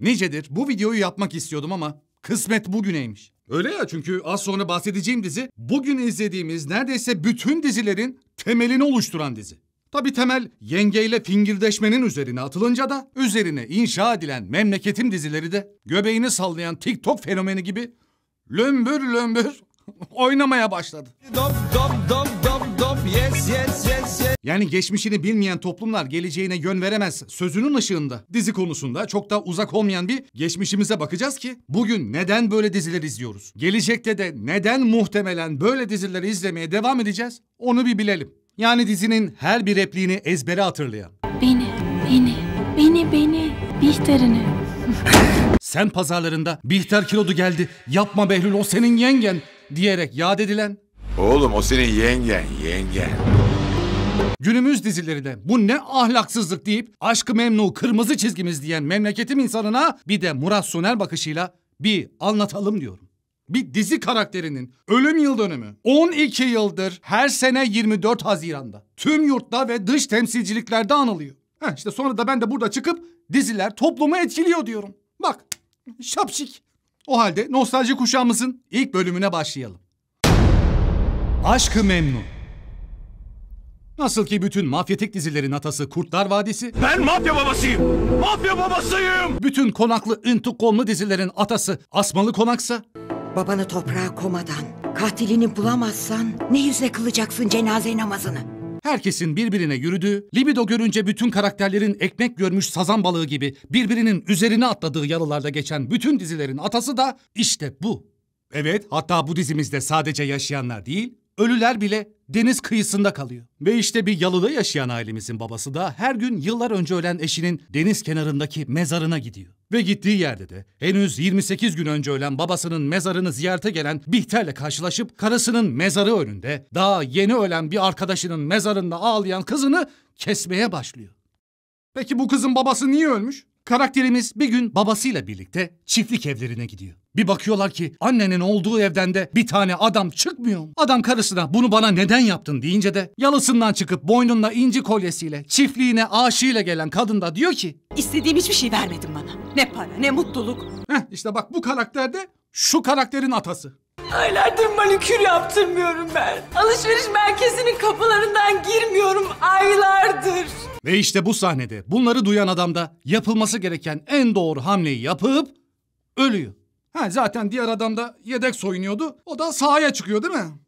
Nicedir bu videoyu yapmak istiyordum ama kısmet bugüneymiş. Öyle ya, çünkü az sonra bahsedeceğim dizi bugün izlediğimiz neredeyse bütün dizilerin temelini oluşturan dizi. Tabii temel yengeyle fingirdeşmenin üzerine atılınca da üzerine inşa edilen Memleketim dizileri de göbeğini sallayan TikTok fenomeni gibi lömbür lömbür oynamaya başladı. Dom dom dom dom dom yes yes yes yes. Yani geçmişini bilmeyen toplumlar geleceğine yön veremez sözünün ışığında dizi konusunda çok da uzak olmayan bir geçmişimize bakacağız ki bugün neden böyle diziler izliyoruz, gelecekte de neden muhtemelen böyle dizileri izlemeye devam edeceğiz onu bir bilelim. Yani dizinin her bir repliğini ezbere hatırlayan, Beni Bihter'ini. Sen pazarlarında Bihter kilodu geldi, yapma Behlül o senin yengen diyerek yad edilen, oğlum o senin yengen. Günümüz dizileri de bu ne ahlaksızlık deyip Aşk-ı Memnu kırmızı çizgimiz diyen Memleketim insanına bir de Murat Soner bakışıyla bir anlatalım diyorum. Bir dizi karakterinin ölüm yıl dönümü 12 yıldır her sene 24 Haziran'da tüm yurtta ve dış temsilciliklerde anılıyor. İşte sonra da ben de burada çıkıp diziler toplumu etkiliyor diyorum. Bak şapşik. O halde nostalji kuşağımızın ilk bölümüne başlayalım. Aşk-ı Memnu. Nasıl ki bütün mafyatik dizilerin atası Kurtlar Vadisi... Ben mafya babasıyım! Mafya babasıyım! Bütün konaklı intikamlı dizilerin atası Asmalı Konaksa... Babanı toprağa komadan, katilini bulamazsan ne yüzle kılacaksın cenaze namazını? Herkesin birbirine yürüdüğü, libido görünce bütün karakterlerin ekmek görmüş sazan balığı gibi birbirinin üzerine atladığı yalılarda geçen bütün dizilerin atası da işte bu. Evet, hatta bu dizimizde sadece yaşayanlar değil, ölüler bile deniz kıyısında kalıyor. Ve işte bir yalıda yaşayan ailemizin babası da her gün yıllar önce ölen eşinin deniz kenarındaki mezarına gidiyor. Ve gittiği yerde de henüz 28 gün önce ölen babasının mezarını ziyarete gelen Bihter'le karşılaşıp karısının mezarı önünde daha yeni ölen bir arkadaşının mezarında ağlayan kızını kesmeye başlıyor. Peki bu kızın babası niye ölmüş? Karakterimiz bir gün babasıyla birlikte çiftlik evlerine gidiyor. Bir bakıyorlar ki annenin olduğu evden de bir tane adam çıkmıyor. Adam karısına bunu bana neden yaptın deyince de yalısından çıkıp boynunda inci kolyesiyle çiftliğine aşığıyla gelen kadın da diyor ki istediğim hiçbir şey vermedin bana. Ne para ne mutluluk. İşte bak bu karakter de şu karakterin atası. Aylardır manikür yaptırmıyorum ben. Alışveriş merkezinin kapılarından girmiyorum aylardır. Ve işte bu sahnede bunları duyan adam da yapılması gereken en doğru hamleyi yapıp ölüyor. Zaten diğer adam da yedek soyunuyordu. O da sahaya çıkıyor değil mi?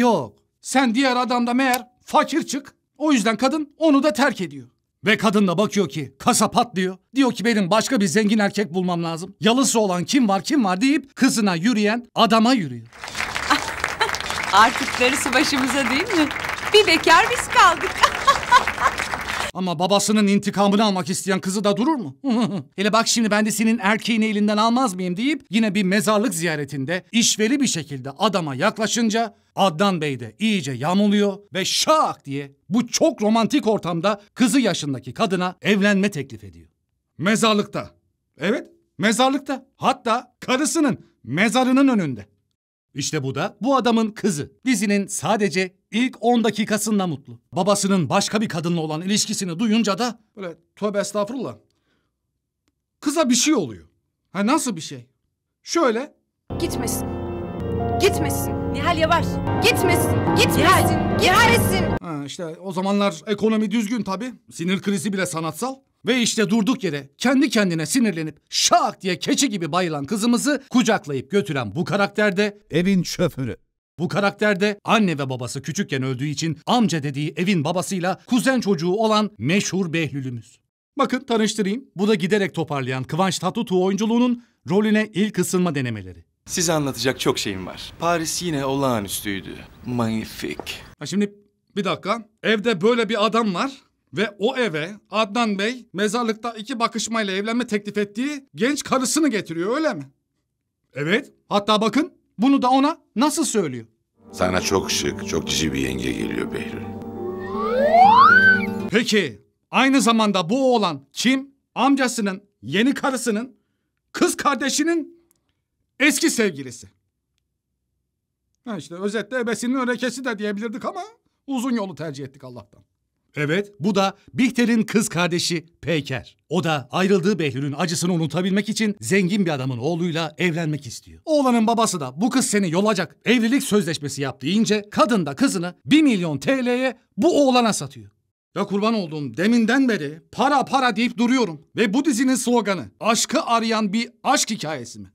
Yok. Sen diğer adam da meğer fakir çık. O yüzden kadın onu da terk ediyor. Ve kadın da bakıyor ki kasa patlıyor. Diyor ki benim başka bir zengin erkek bulmam lazım. Yalısı olan kim var deyip kızına yürüyen adama yürüyor. Artık darısı başımıza değil mi? Bir bekar biz kaldık. Ama babasının intikamını almak isteyen kızı da durur mu? Hele bak şimdi ben de senin erkeğini elinden almaz mıyım deyip yine bir mezarlık ziyaretinde işveli bir şekilde adama yaklaşınca Adnan Bey de iyice yamuluyor ve şak diye bu çok romantik ortamda kızı yaşındaki kadına evlenme teklif ediyor. Mezarlıkta. Evet, mezarlıkta. Hatta karısının mezarının önünde. İşte bu da bu adamın kızı. Dizinin sadece ilk 10 dakikasında mutlu. Babasının başka bir kadınla olan ilişkisini duyunca da böyle tövbe estağfurullah. Kıza bir şey oluyor. Nasıl bir şey? Şöyle. Gitmesin. Nihal yavaş. Gitmesin. İşte o zamanlar ekonomi düzgün tabii. Sinir krizi bile sanatsal. Ve işte durduk yere kendi kendine sinirlenip şak diye keçi gibi bayılan kızımızı kucaklayıp götüren bu karakter de evin şoförü. Bu karakter de anne ve babası küçükken öldüğü için amca dediği evin babasıyla kuzen çocuğu olan meşhur Behlül'ümüz. Bakın tanıştırayım. Bu da giderek toparlayan Kıvanç Tatlıtuğ oyunculuğunun rolüne ilk ısınma denemeleri. Size anlatacak çok şeyim var. Paris yine olağanüstüydü. Magnifique. Şimdi bir dakika. Evde böyle bir adam var. Ve o eve Adnan Bey mezarlıkta 2 bakışmayla evlenme teklif ettiği genç karısını getiriyor öyle mi? Evet. Hatta bakın bunu da ona nasıl söylüyor? Sana çok şık, çok cici bir yenge geliyor Behlül. Peki aynı zamanda bu oğlan kim? Amcasının, yeni karısının, kız kardeşinin eski sevgilisi. İşte özetle ebesinin örekesi de diyebilirdik ama uzun yolu tercih ettik Allah'tan. Evet. Bu da Bihter'in kız kardeşi Peyker. O da ayrıldığı Behlül'ün acısını unutabilmek için zengin bir adamın oğluyla evlenmek istiyor. Oğlanın babası da bu kız seni yolacak, evlilik sözleşmesi yap deyince kadın da kızını 1 milyon TL'ye bu oğlana satıyor. Ya kurban olduğum, deminden beri para para deyip duruyorum. Ve bu dizinin sloganı aşkı arayan bir aşk hikayesi mi?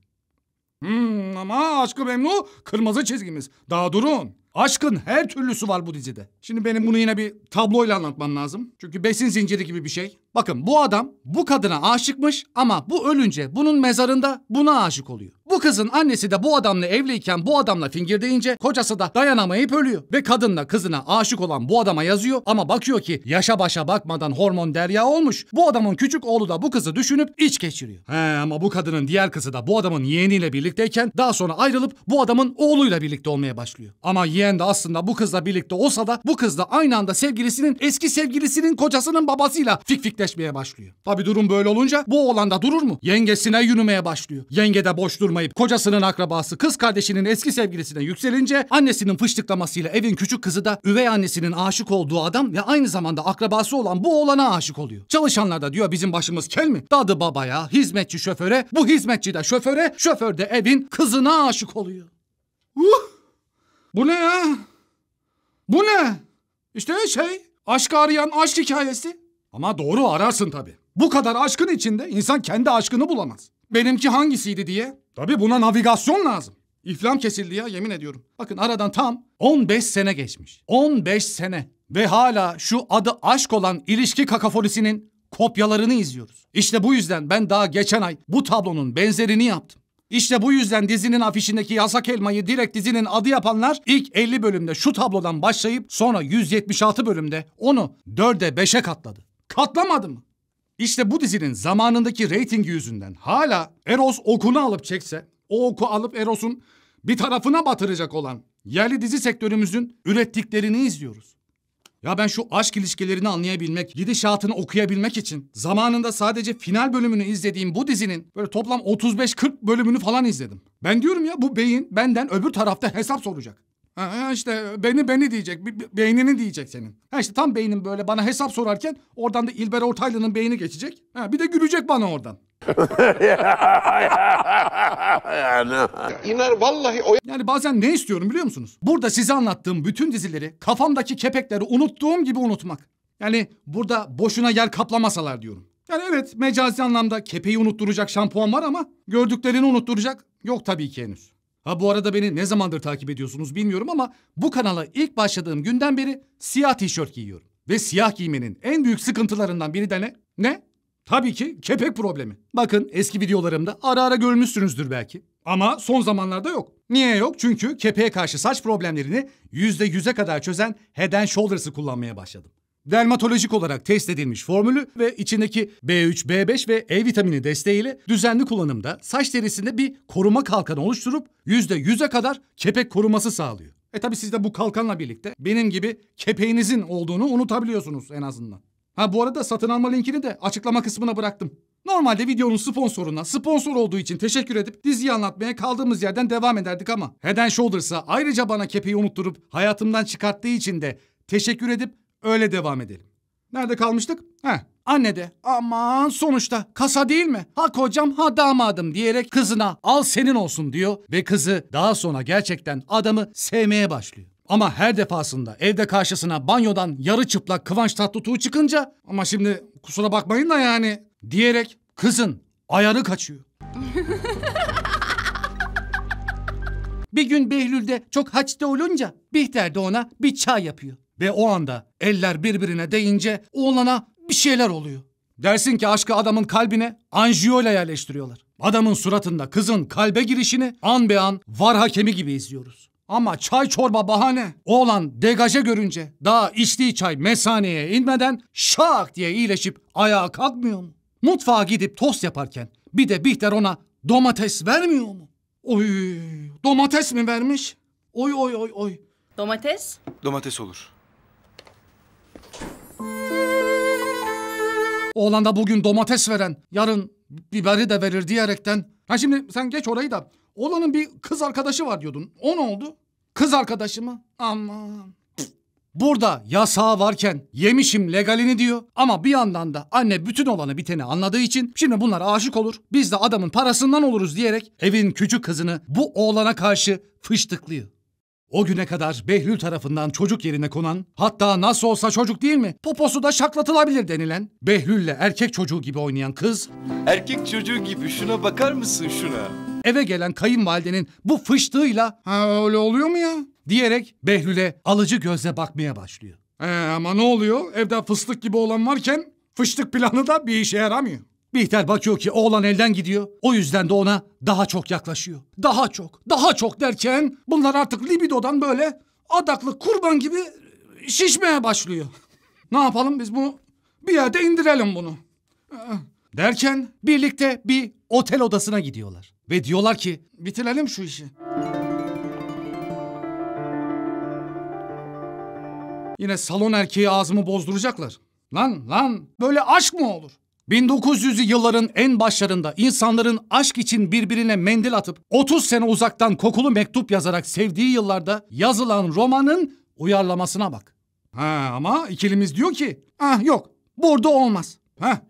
Ama Aşk-ı Memnu kırmızı çizgimiz. Daha durun. Aşkın her türlüsü var bu dizide. Şimdi benim bunu yine bir tabloyla anlatmam lazım. Çünkü besin zinciri gibi bir şey. Bakın bu adam bu kadına aşıkmış ama bu ölünce bunun mezarında buna aşık oluyor. Bu kızın annesi de bu adamla evliyken bu adamla fingirleyince kocası da dayanamayıp ölüyor. Ve kadınla kızına aşık olan bu adama yazıyor ama bakıyor ki yaşa başa bakmadan hormon derya olmuş. Bu adamın küçük oğlu da bu kızı düşünüp iç geçiriyor. Ama bu kadının diğer kızı da bu adamın yeğeniyle birlikteyken daha sonra ayrılıp bu adamın oğluyla birlikte olmaya başlıyor. Ama yeğen de aslında bu kızla birlikte olsa da bu kız da aynı anda sevgilisinin eski sevgilisinin kocasının babasıyla fikleşmeye başlıyor. Tabi durum böyle olunca bu oğlan da durur mu? Yengesine yürümeye başlıyor. Yenge de boş durmayı kocasının akrabası kız kardeşinin eski sevgilisine yükselince annesinin fıştıklamasıyla evin küçük kızı da üvey annesinin aşık olduğu adam ve aynı zamanda akrabası olan bu oğlana aşık oluyor. Çalışanlar da diyor bizim başımız kel mi? Dadı babaya, hizmetçi şoföre, bu hizmetçi de şoföre, şoför de evin kızına aşık oluyor. Bu ne ya? Bu ne? İşte şey, aşkı arayan aşk hikayesi. Ama doğru ararsın tabii. Bu kadar aşkın içinde insan kendi aşkını bulamaz. Benimki hangisiydi diye. Tabii buna navigasyon lazım. İflam kesildi ya, yemin ediyorum. Bakın aradan tam 15 sene geçmiş. 15 sene. Ve hala şu adı aşk olan ilişki kakafonisinin kopyalarını izliyoruz. İşte bu yüzden ben daha geçen ay bu tablonun benzerini yaptım. İşte bu yüzden dizinin afişindeki yasak elmayı direkt dizinin adı yapanlar ilk 50 bölümde şu tablodan başlayıp sonra 176 bölümde onu 4'e 5'e katladı. Katlamadı mı? İşte bu dizinin zamanındaki reytingi yüzünden hala Eros okunu alıp çekse, o oku alıp Eros'un bir tarafına batıracak olan yerli dizi sektörümüzün ürettiklerini izliyoruz. Ya ben şu aşk ilişkilerini anlayabilmek, gidişatını okuyabilmek için zamanında sadece final bölümünü izlediğim bu dizinin böyle toplam 35-40 bölümünü falan izledim. Ben diyorum ya bu beyin benden öbür tarafta hesap soracak. Ha işte beni diyecek, beynini diyecek senin. Ha işte tam beynim böyle bana hesap sorarken oradan da İlber Ortaylı'nın beyni geçecek. Ha bir de gülecek bana oradan. İnan vallahi o... Yani bazen ne istiyorum biliyor musunuz? Burada size anlattığım bütün dizileri kafamdaki kepekleri unuttuğum gibi unutmak. Yani burada boşuna yer kaplamasalar diyorum. Yani evet mecazi anlamda kepeği unutturacak şampuan var ama gördüklerini unutturacak yok tabii ki henüz. Ha bu arada beni ne zamandır takip ediyorsunuz bilmiyorum ama bu kanala ilk başladığım günden beri siyah tişört giyiyorum. Ve siyah giymenin en büyük sıkıntılarından biri de ne? Ne? Tabii ki kepek problemi. Bakın eski videolarımda ara ara görmüşsünüzdür belki. Ama son zamanlarda yok. Niye yok? Çünkü kepeğe karşı saç problemlerini %100'e kadar çözen Head & Shoulders'ı kullanmaya başladım. Dermatolojik olarak test edilmiş formülü ve içindeki B3, B5 ve E vitamini desteğiyle düzenli kullanımda saç derisinde bir koruma kalkanı oluşturup %100'e kadar kepek koruması sağlıyor. Tabi siz de bu kalkanla birlikte benim gibi kepeğinizin olduğunu unutabiliyorsunuz en azından. Ha bu arada satın alma linkini de açıklama kısmına bıraktım. Normalde videonun sponsoruna sponsor olduğu için teşekkür edip diziyi anlatmaya kaldığımız yerden devam ederdik ama Head & Shoulders'a ayrıca bana kepeği unutturup hayatımdan çıkarttığı için de teşekkür edip öyle devam edelim. Nerede kalmıştık? Anne de aman sonuçta kasa değil mi? Ha kocam ha damadım diyerek kızına al senin olsun diyor ve kızı daha sonra gerçekten adamı sevmeye başlıyor. Ama her defasında evde karşısına banyodan yarı çıplak Kıvanç Tatlıtuğ çıkınca ama şimdi kusura bakmayın da yani diyerek kızın ayarı kaçıyor. Bir gün Behlül'de çok haçta olunca Bihter de ona bir çay yapıyor. Ve o anda eller birbirine değince oğlana bir şeyler oluyor. Dersin ki aşkı adamın kalbine anjiyoyla yerleştiriyorlar. Adamın suratında kızın kalbe girişini an be an var hakemi gibi izliyoruz. Ama çay çorba bahane. Oğlan degaje görünce daha içtiği çay mesaneye inmeden şak diye iyileşip ayağa kalkmıyor mu? Mutfağa gidip tost yaparken bir de Bihter ona domates vermiyor mu? Oy domates mi vermiş? Oy oy oy oy. Domates? Domates olur. Oğlan da bugün domates veren, yarın biberi de verir diyerekten... Ha şimdi sen geç orayı da. Oğlanın bir kız arkadaşı var diyordun. O ne oldu? Kız arkadaşı mı? Aman. Burada yasağı varken yemişim legalini diyor ama bir yandan da anne bütün olanı biteni anladığı için şimdi bunlar aşık olur, biz de adamın parasından oluruz diyerek evin küçük kızını bu oğlana karşı fıştıklıyor. O güne kadar Behlül tarafından çocuk yerine konan, hatta nasıl olsa çocuk değil mi, poposu da şaklatılabilir denilen, Behlül'le erkek çocuğu gibi oynayan kız... Erkek çocuğu gibi, şuna bakar mısın şuna? Eve gelen kayınvalidenin bu fıştığıyla "Ha, öyle oluyor mu ya?" diyerek Behlül'e alıcı gözle bakmaya başlıyor. Ama ne oluyor? Evde fıstık gibi olan varken fıştık planı da bir işe yaramıyor. Bihter bakıyor ki oğlan elden gidiyor. O yüzden de ona daha çok yaklaşıyor. Daha çok, daha çok derken bunlar artık libidodan böyle adaklı kurban gibi şişmeye başlıyor. Ne yapalım biz bunu? Bir yerde indirelim bunu. Derken birlikte bir otel odasına gidiyorlar. Ve diyorlar ki bitirelim şu işi. Yine salon erkeği ağzımı bozduracaklar. Lan böyle aşk mı olur? 1900'lü yılların en başlarında insanların aşk için birbirine mendil atıp 30 sene uzaktan kokulu mektup yazarak sevdiği yıllarda yazılan romanın uyarlamasına bak. Ama ikilimiz diyor ki yok burada olmaz.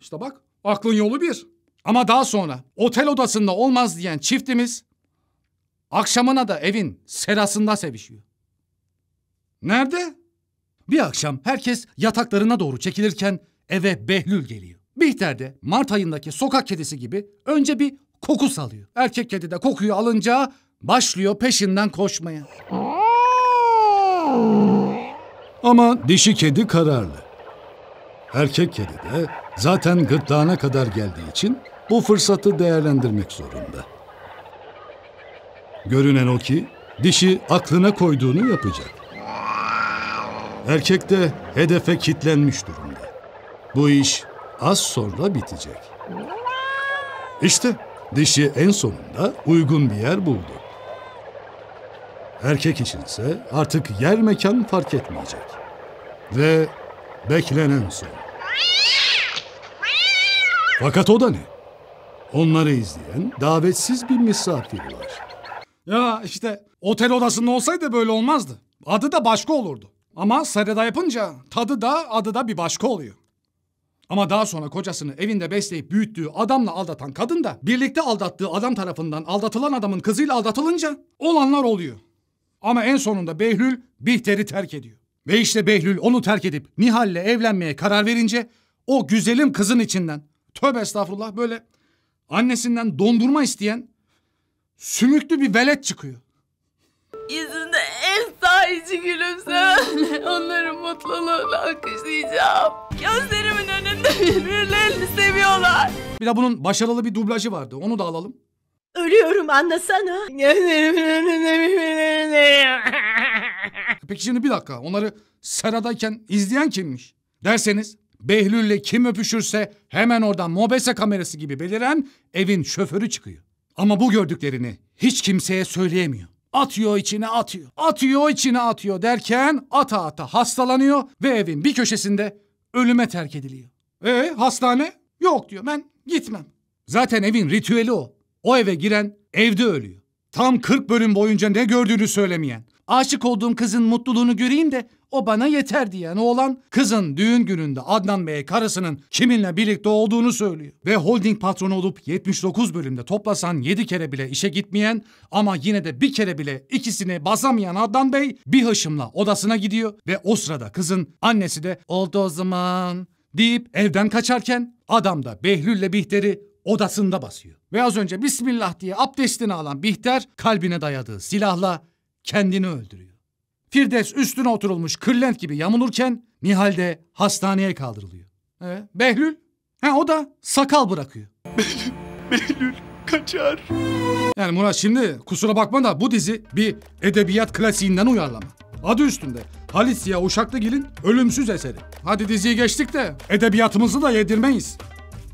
İşte bak aklın yolu bir. Ama daha sonra otel odasında olmaz diyen çiftimiz akşamına da evin serasında sevişiyor. Nerede? Bir akşam herkes yataklarına doğru çekilirken eve Behlül geliyor. Bihter de Mart ayındaki sokak kedisi gibi önce bir koku salıyor. Erkek kedi de kokuyu alınca başlıyor peşinden koşmaya. Ama dişi kedi kararlı. Erkek kedi de zaten gırtlağına kadar geldiği için bu fırsatı değerlendirmek zorunda. Görünen o ki dişi aklına koyduğunu yapacak. Erkek de hedefe kilitlenmiş durumda. Bu iş az sonra bitecek. İşte dişi en sonunda uygun bir yer buldu. Erkek içinse artık yer mekan fark etmeyecek. Ve beklenen son. Fakat o da ne? Onları izleyen davetsiz bir misafir var. Ya işte otel odasında olsaydı böyle olmazdı. Adı da başka olurdu. Ama sarıda yapınca tadı da adı da bir başka oluyor. Ama daha sonra kocasını evinde besleyip büyüttüğü adamla aldatan kadın da birlikte aldattığı adam tarafından aldatılan adamın kızıyla aldatılınca olanlar oluyor. Ama en sonunda Behlül Bihter'i terk ediyor. Ve işte Behlül onu terk edip Nihal'le evlenmeye karar verince o güzelim kızın içinden, tövbe estağfurullah, böyle annesinden dondurma isteyen sümüklü bir velet çıkıyor. İzinde en sahici gülümseyenle onların mutluluğunu alkışlayacağım. Gözlerimin önünde birbirlerini seviyorlar. Bir de bunun başarılı bir dublajı vardı. Onu da alalım. Ölüyorum anlasana. Gözlerimin önünde birbirlerini. Peki şimdi bir dakika. Onları seradayken izleyen kimmiş derseniz, Behlül'le kim öpüşürse hemen oradan mobese kamerası gibi beliren evin şoförü çıkıyor. Ama bu gördüklerini hiç kimseye söyleyemiyor. Atıyor içine atıyor. Atıyor içine atıyor derken ata ata hastalanıyor ve evin bir köşesinde ölüme terk ediliyor. Hastane? Yok diyor, ben gitmem. Zaten evin ritüeli o. O eve giren evde ölüyor. Tam 40 bölüm boyunca ne gördüğünü söylemeyen, aşık olduğum kızın mutluluğunu göreyim de o bana yeter diyen oğlan, kızın düğün gününde Adnan Bey'e karısının kiminle birlikte olduğunu söylüyor. Ve holding patronu olup 79 bölümde toplasan 7 kere bile işe gitmeyen ama yine de bir kere bile ikisini basamayan Adnan Bey bir hışımla odasına gidiyor ve o sırada kızın annesi de "Oldu o zaman" deyip evden kaçarken adam da Behlül'le Bihter'i odasında basıyor. Ve az önce Bismillah diye abdestini alan Bihter kalbine dayadığı silahla kendini öldürüyor. Firdevs üstüne oturulmuş kırlent gibi yamulurken Nihal de hastaneye kaldırılıyor. Behlül? O da sakal bırakıyor. Behlül kaçar. Yani Murat, şimdi kusura bakma da bu dizi bir edebiyat klasiğinden uyarlama. Adı üstünde, Halit Ziya Uşaklıgil'in Ölümsüz Eseri. Hadi diziyi geçtik de edebiyatımızı da yedirmeyiz.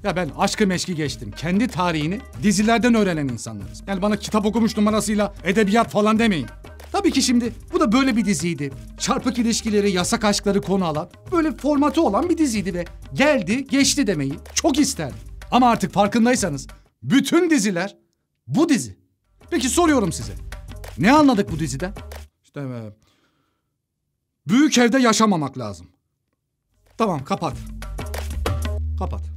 Ya ben aşkı meşki geçtim. Kendi tarihini dizilerden öğrenen insanlarız. Yani bana kitap okumuş numarasıyla edebiyat falan demeyin. Tabii ki şimdi bu da böyle bir diziydi. Çarpık ilişkileri, yasak aşkları konu alan, böyle formatı olan bir diziydi ve geldi geçti demeyi çok isterdim. Ama artık farkındaysanız bütün diziler bu dizi. Peki soruyorum size. Ne anladık bu diziden? İşte Büyük evde yaşamamak lazım. Tamam, kapat. Kapat.